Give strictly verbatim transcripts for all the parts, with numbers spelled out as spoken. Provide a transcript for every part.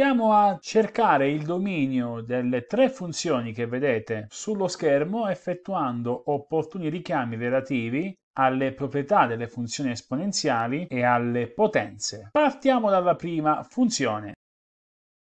proviamo a cercare il dominio delle tre funzioni che vedete sullo schermo effettuando opportuni richiami relativi alle proprietà delle funzioni esponenziali e alle potenze. Partiamo dalla prima funzione.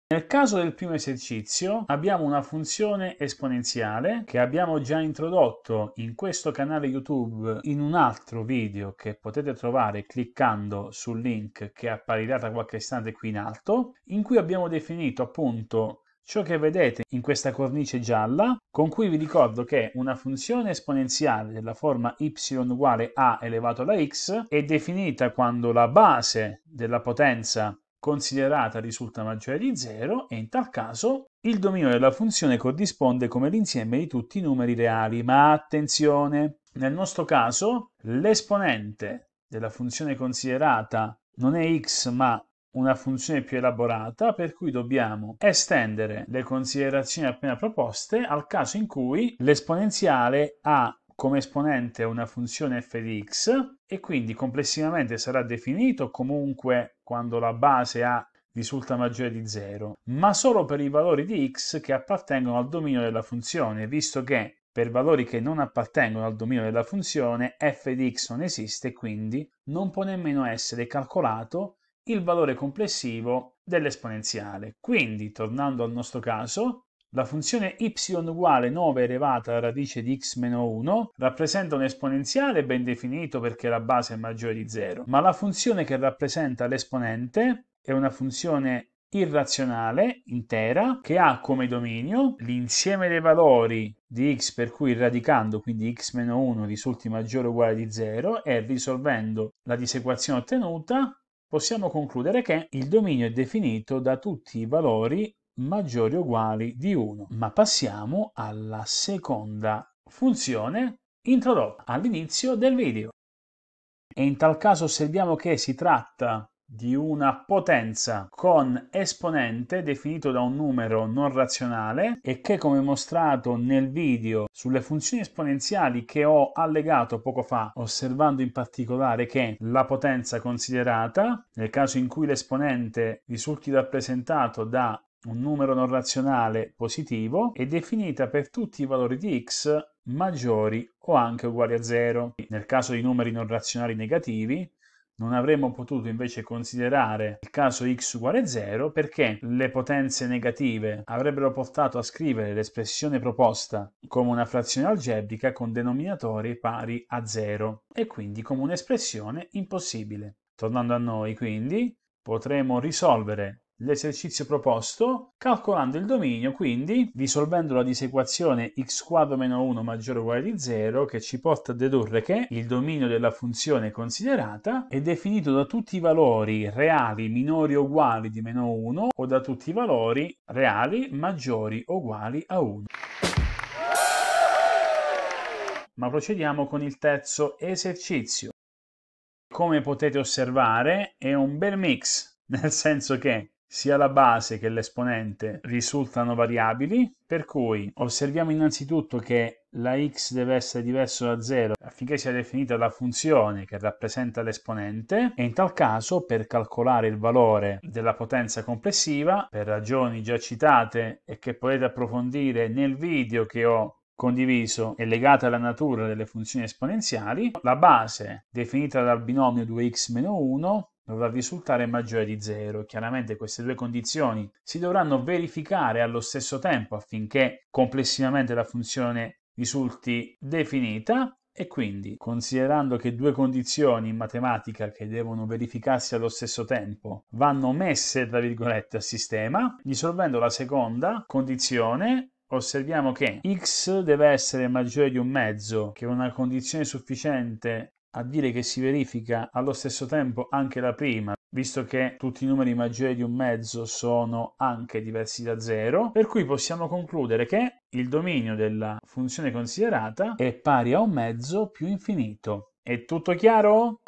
Nel caso del primo esercizio abbiamo una funzione esponenziale che abbiamo già introdotto in questo canale YouTube in un altro video che potete trovare cliccando sul link che apparirà tra qualche istante qui in alto, in cui abbiamo definito appunto ciò che vedete in questa cornice gialla, con cui vi ricordo che una funzione esponenziale della forma y uguale a elevato alla x è definita quando la base della potenza considerata risulta maggiore di zero, e in tal caso il dominio della funzione corrisponde come l'insieme di tutti i numeri reali. Ma attenzione, nel nostro caso l'esponente della funzione considerata non è x ma una funzione più elaborata, per cui dobbiamo estendere le considerazioni appena proposte al caso in cui l'esponenziale ha come esponente una funzione f di x, e quindi complessivamente sarà definito comunque quando la base a risulta maggiore di zero, ma solo per i valori di x che appartengono al dominio della funzione, visto che per valori che non appartengono al dominio della funzione f di x non esiste, quindi non può nemmeno essere calcolato il valore complessivo dell'esponenziale. Quindi, tornando al nostro caso, la funzione y uguale nove elevata alla radice di x meno uno rappresenta un esponenziale ben definito perché la base è maggiore di zero, ma la funzione che rappresenta l'esponente è una funzione irrazionale intera che ha come dominio l'insieme dei valori di x per cui radicando, quindi x meno uno, risulti maggiore o uguale di zero, e risolvendo la disequazione ottenuta possiamo concludere che il dominio è definito da tutti i valori maggiori o uguali di uno. Ma passiamo alla seconda funzione introdotta all'inizio del video, e in tal caso osserviamo che si tratta di una potenza con esponente definito da un numero non razionale, e che, come mostrato nel video sulle funzioni esponenziali che ho allegato poco fa, osservando in particolare che la potenza considerata, nel caso in cui l'esponente risulti rappresentato da un numero non razionale positivo, è definita per tutti i valori di x maggiori o anche uguali a zero. Nel caso di numeri non razionali negativi non avremmo potuto invece considerare il caso x uguale a zero, perché le potenze negative avrebbero portato a scrivere l'espressione proposta come una frazione algebrica con denominatori pari a zero, e quindi come un'espressione impossibile. Tornando a noi, quindi, potremo risolvere l'esercizio proposto calcolando il dominio, quindi risolvendo la disequazione x quadro meno uno maggiore o uguale di zero, che ci porta a dedurre che il dominio della funzione considerata è definito da tutti i valori reali minori o uguali di meno uno, o da tutti i valori reali maggiori o uguali a uno. Ma procediamo con il terzo esercizio. Come potete osservare è un bel mix, nel senso che sia la base che l'esponente risultano variabili, per cui osserviamo innanzitutto che la x deve essere diversa da zero affinché sia definita la funzione che rappresenta l'esponente, e in tal caso per calcolare il valore della potenza complessiva, per ragioni già citate e che potete approfondire nel video che ho condiviso e legata alla natura delle funzioni esponenziali, la base definita dal binomio due x meno uno dovrà risultare maggiore di zero. Chiaramente queste due condizioni si dovranno verificare allo stesso tempo affinché complessivamente la funzione risulti definita, e quindi, considerando che due condizioni in matematica che devono verificarsi allo stesso tempo vanno messe tra virgolette a sistema, risolvendo la seconda condizione osserviamo che x deve essere maggiore di un mezzo, che è una condizione sufficiente a dire che si verifica allo stesso tempo anche la prima, visto che tutti i numeri maggiori di un mezzo sono anche diversi da zero, per cui possiamo concludere che il dominio della funzione considerata è pari a un mezzo più infinito. È tutto chiaro?